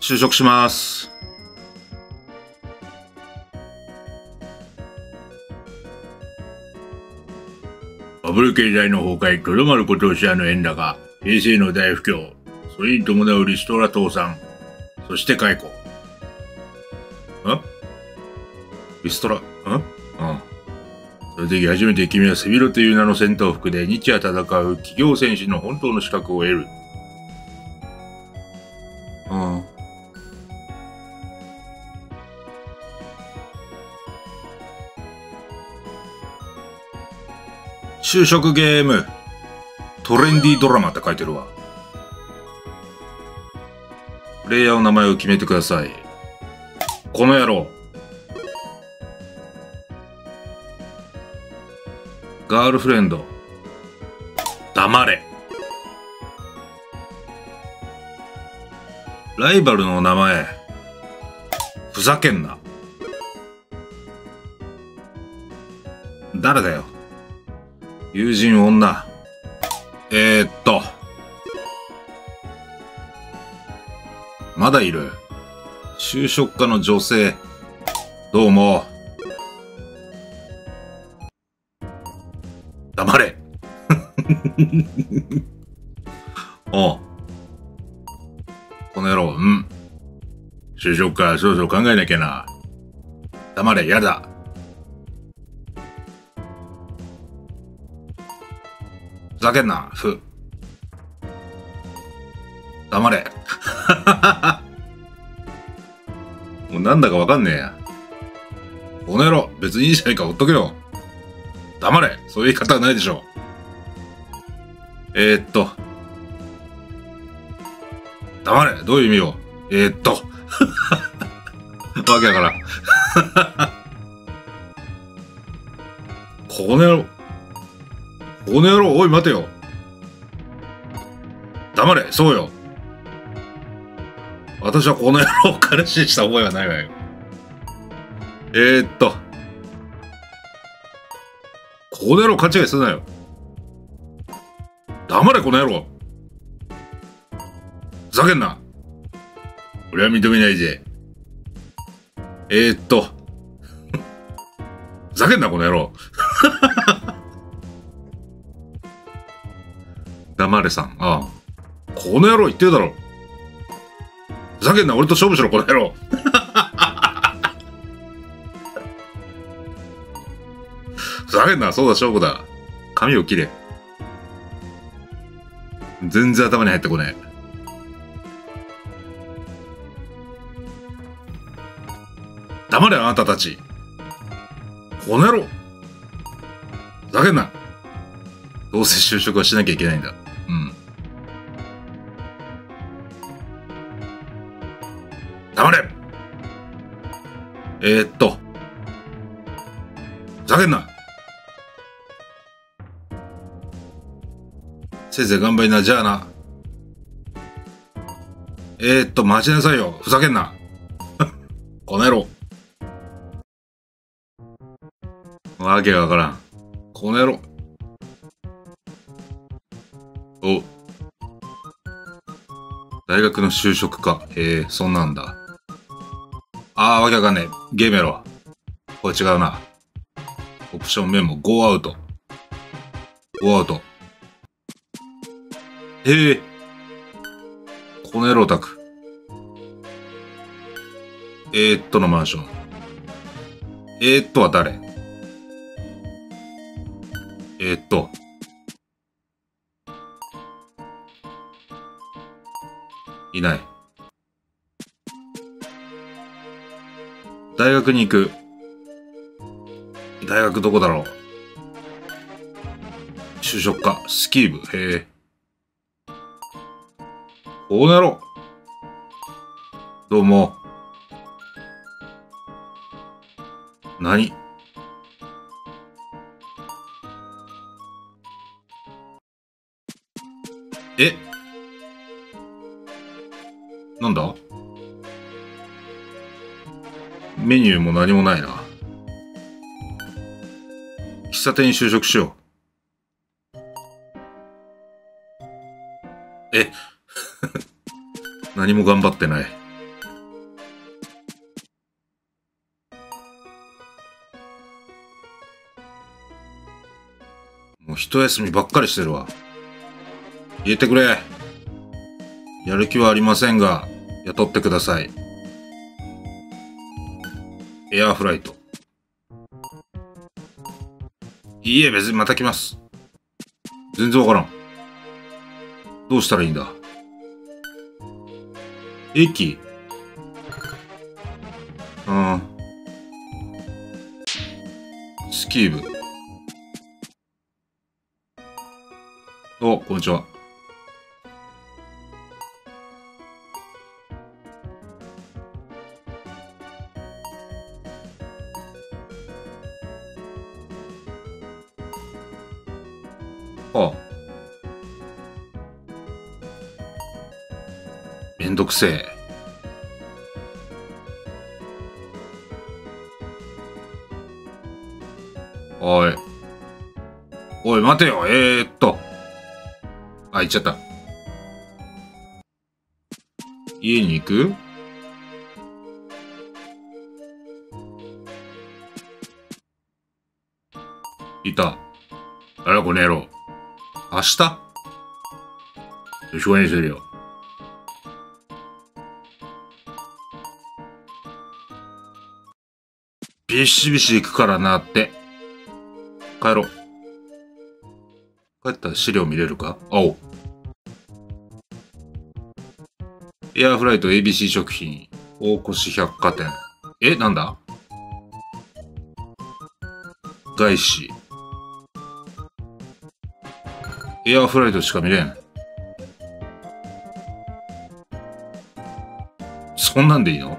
就職します。バブル経済の崩壊、とどまることを視野の円高、平成の大不況、それに伴うリストラ倒産、そして解雇。ん？リストラ、ん？うん。その時初めて君は背広という名の戦闘服で日夜戦う企業戦士の本当の資格を得る。うん。就職ゲーム、トレンディードラマって書いてるわ。プレイヤーの名前を決めてください。この野郎。ガールフレンド。黙れ。ライバルの名前。ふざけんな。誰だよ。友人女。まだいる。就職課の女性。どうも。黙れ。おう。この野郎、うん。就職課、少々考えなきゃな。黙れ、やだ。ふざけんな、黙れ。もうなんだかわかんねえや。この野郎、別にいいじゃないか、ほっとけよ。黙れ、そういう言い方はないでしょう。黙れ、どういう意味よ。わけだから。この野郎、おい待てよ。黙れ、そうよ。私はこの野郎を彼氏にした覚えはないわよ。この野郎勘違いするなよ。黙れ、この野郎。ふざけんな。俺は認めないぜ。ふざけんな、この野郎。黙れさん。ああ。この野郎言ってるだろ。ふざけんな、俺と勝負しろ、この野郎。ふざけんな、そうだ、勝負だ。髪を切れ。全然頭に入ってこねえ。黙れ、あなたたち。この野郎。ふざけんな。どうせ就職はしなきゃいけないんだ。うん。黙れ。ふざけんな。せいぜい頑張りな、じゃあな。待ちなさいよ。ふざけんな。この野郎。わけがわからん。この野郎。お。大学の就職か。そんなんだ。ああ、わけわかんねえ。ゲームやろ。これ違うな。オプションメモ、ゴーアウト。ゴーアウト。へえ。この野郎宅。のマンション。は誰？いない。大学に行く。大学どこだろう。就職課、スキー部。へえ。この野郎。どうも。何？なんだ？メニューも何もないな。喫茶店に就職しよう。何も頑張ってない。一休みばっかりしてるわ。入れてくれ。やる気はありませんが、雇ってください。エアーフライト。いいえ、別にまた来ます。全然わからん。どうしたらいいんだ。駅？うん。スキー部。お、こんにちは。ああ。めんどくせえ。おい。おい、待てよ。あ、行っちゃった。家に行く？いた。あら、この野郎。明日？よし、応援してるよ。ビシビシ行くからなって。帰ろう。帰ったら資料見れるか？青。エアフライト ABC 食品、大越百貨店。え、なんだ？外資。エアフライトしか見れん。そんなんでいいの？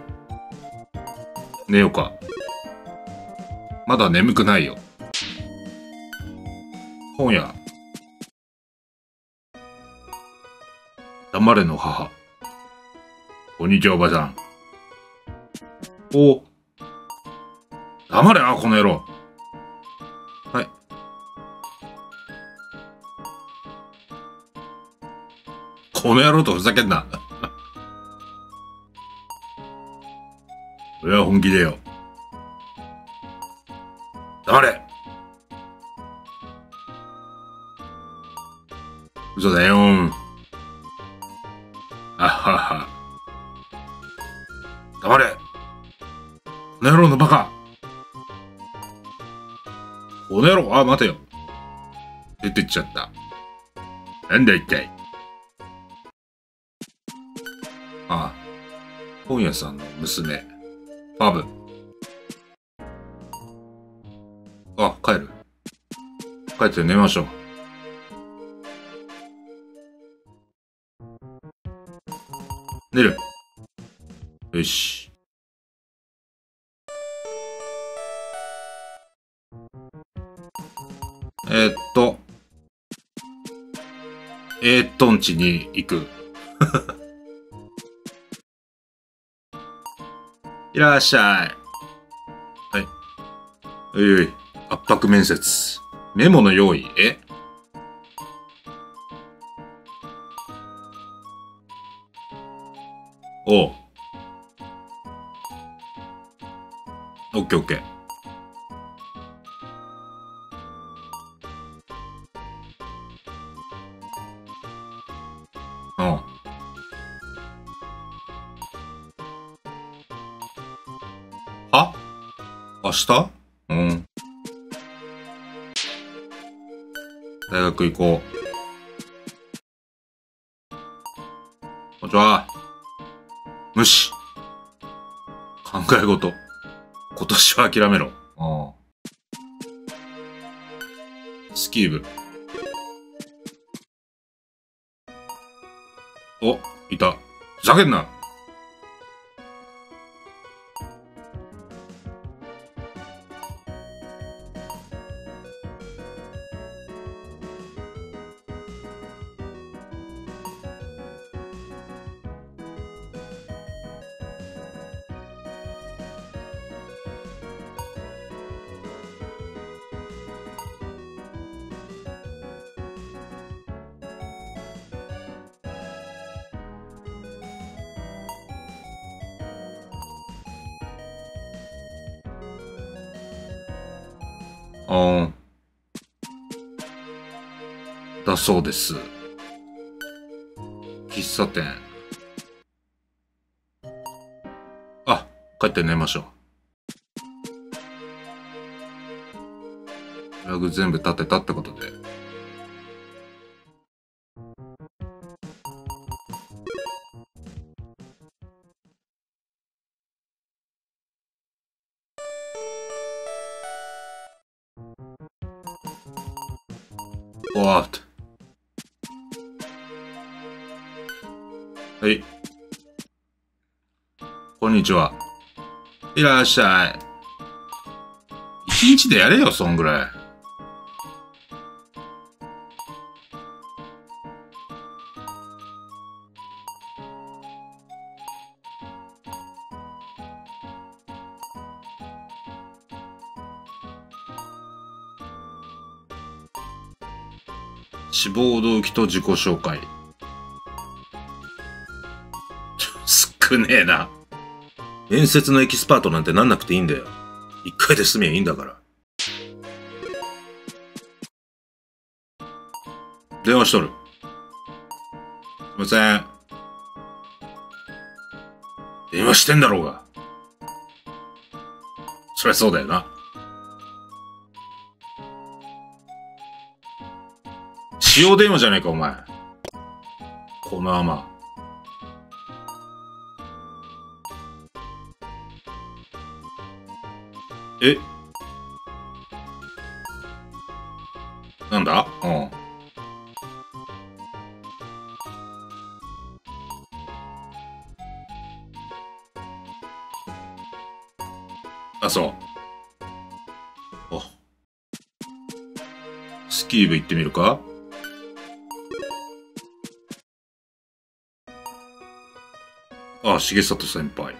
寝ようか。まだ眠くないよ。本屋。黙れの母。こんにちは、おばさん。お。黙れな、この野郎。はい。この野郎とふざけんな。俺は本気でよ。黙れ。嘘だよー。あはは。黙れ。この野郎のバカ。この野郎、あ、待てよ。出てっちゃった。なんだ一体。ああ。本屋さんの娘。パブ。あ、帰る。帰って寝ましょう。出る。よし。んちに行く。いらっしゃい。はい。おいおい。圧迫面接。メモの用意。え？おう。オッケーオッケー。うん。は？明日？うん。大学行こう。こんにちは。無視。考え事。今年は諦めろ。ああ。スキー部。お、いた。ふざけんな。だそうです。喫茶店。あ、帰って寝ましょう。ラグ全部立てたってことで。はい。こんにちは。いらっしゃい。一日でやれよ、そんぐらい。志望動機と自己紹介。少ねえな。面接のエキスパートなんてなんなくていいんだよ。一回で済みゃいいんだから。電話しとる。すいません。電話してんだろうが。そりゃそうだよな。使用電話じゃねえか、お前。この甘。え？なんだ？うん。あ、そう。お。スキー部行ってみるか？あ、重里先輩。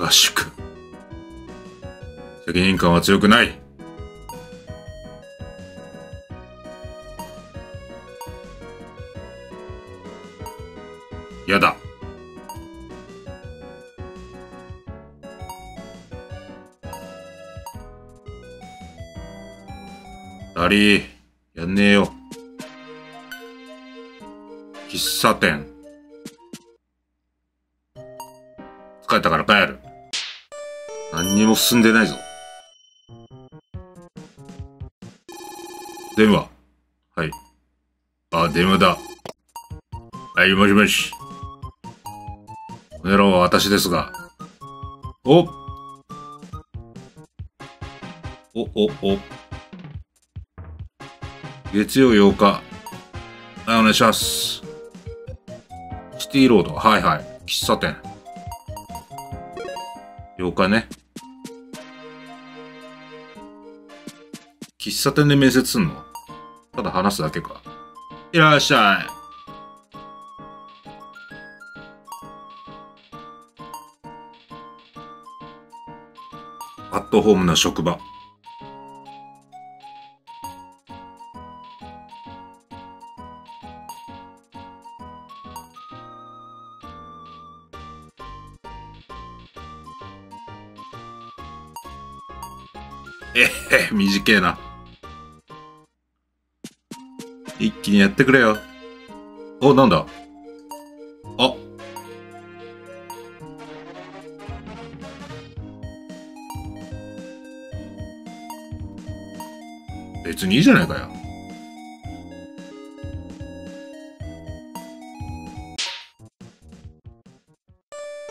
合宿。責任感は強くない。やだ。ダリー、やんねえよ。喫茶店。疲れたから帰る。何にも進んでないぞ。電話。はい。あ、電話だ。はい、もしもし。この野郎は私ですが。お。月曜8日。はい、お願いします。シティロード。はい。喫茶店。8日ね。喫茶店で面接すんの？ただ話すだけか。いらっしゃい。アットホームな職場。短えな。一気にやってくれよ。お、なんだ。あ。別にいいじゃないかよ。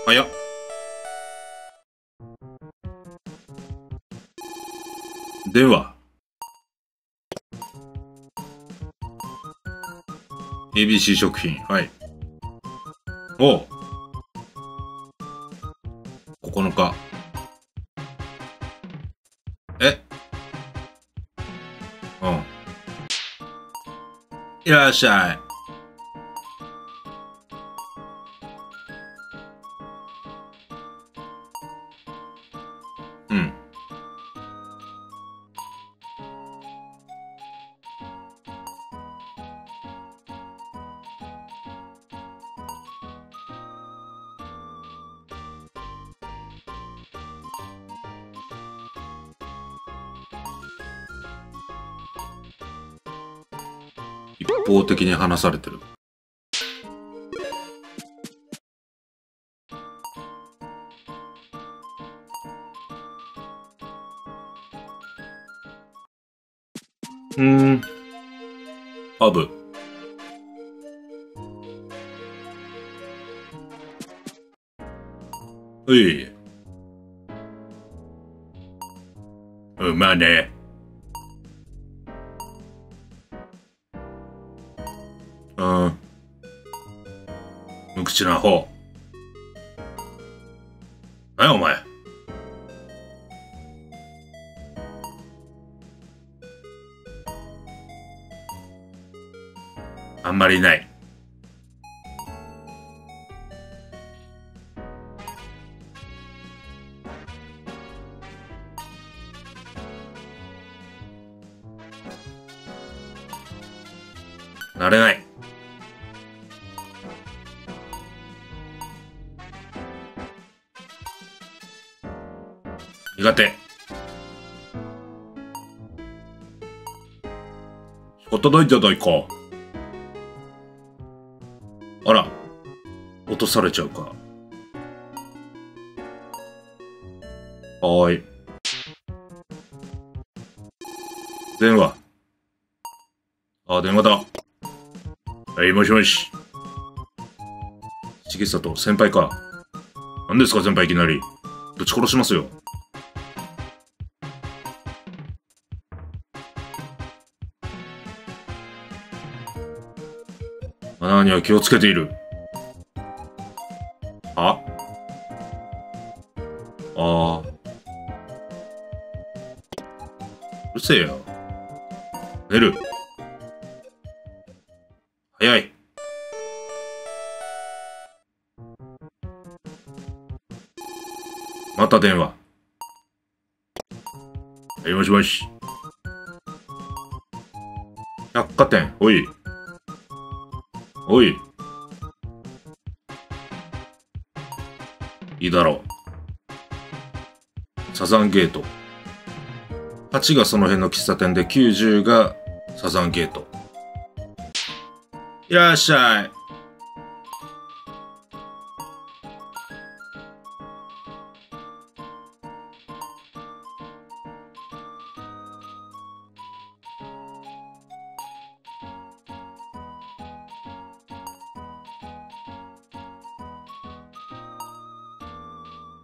早っ。電話。 ABC 食品。はい。おう。9日。え？うん。いらっしゃい。一方的に話されてる。アブ。ういうまね。無口な方。何やお前。あんまりいない。なれない。苦手。仕方ないじゃないか。あら、落とされちゃうか。はーい。電話。あ、電話だ。はい、もしもし。重里、先輩か。何ですか、先輩いきなり。ぶち殺しますよ。マナーには気をつけている。は？ああ。うるせえよ。寝る。早い。また電話。はい、もしもし。百貨店、おい。おい。いいだろう。サザンゲート。8がその辺の喫茶店で90がサザンゲート。いらっしゃい。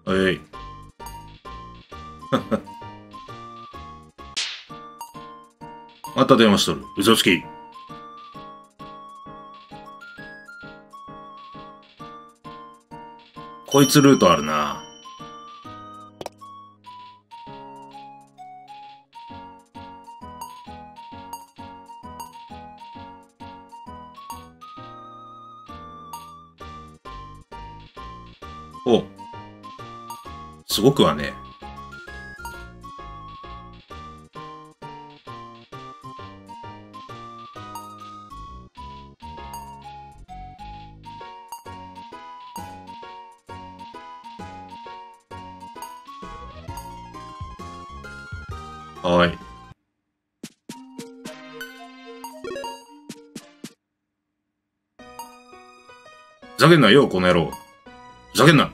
はい。また電話しとる。嘘つき。こいつルートあるな。お。すごくはね。はい。ふざけんなよ、この野郎。ふざけんな。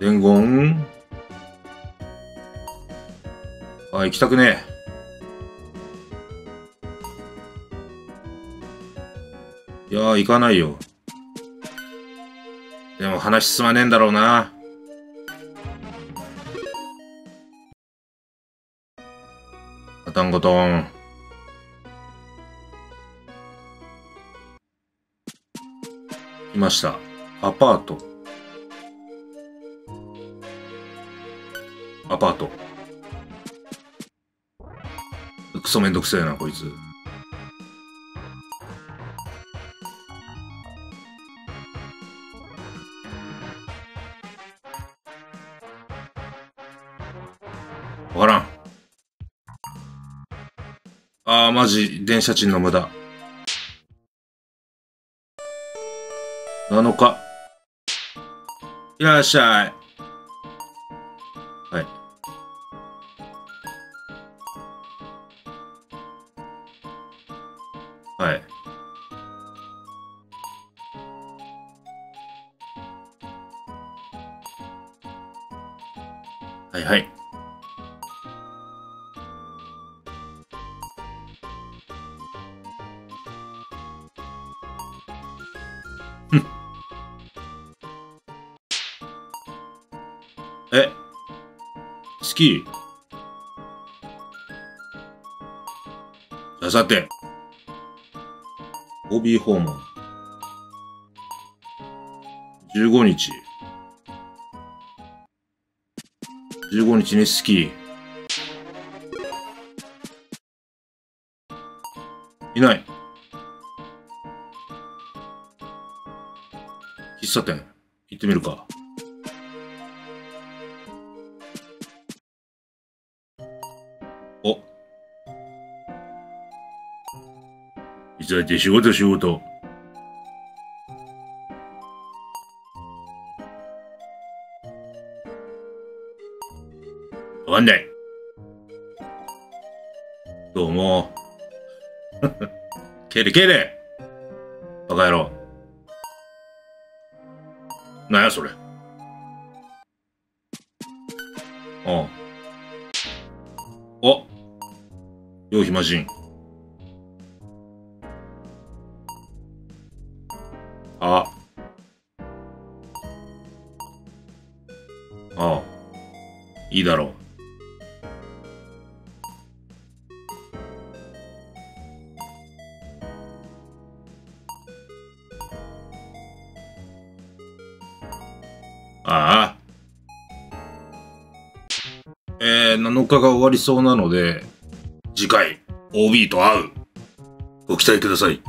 伝言。あ、行きたくねえ。いやー、行かないよ。でも話進まねえんだろうな。ガタンゴトーン。来ました。アパート。アパート。クソめんどくせえな、こいつ。わからん。ああ、マジ、電車賃の無駄。7日。いらっしゃい。はいはい。え、スキー。じゃあさて、ホビー訪問。15日。15日にスキー。いない。喫茶店、行ってみるか。急いで仕事。わかんない。どうも。帰れ。バカ野郎。なんやそれ。ああ。お。よう暇人。ああ、いいだろう。ああ。7日が終わりそうなので、次回、OB と会う。ご期待ください。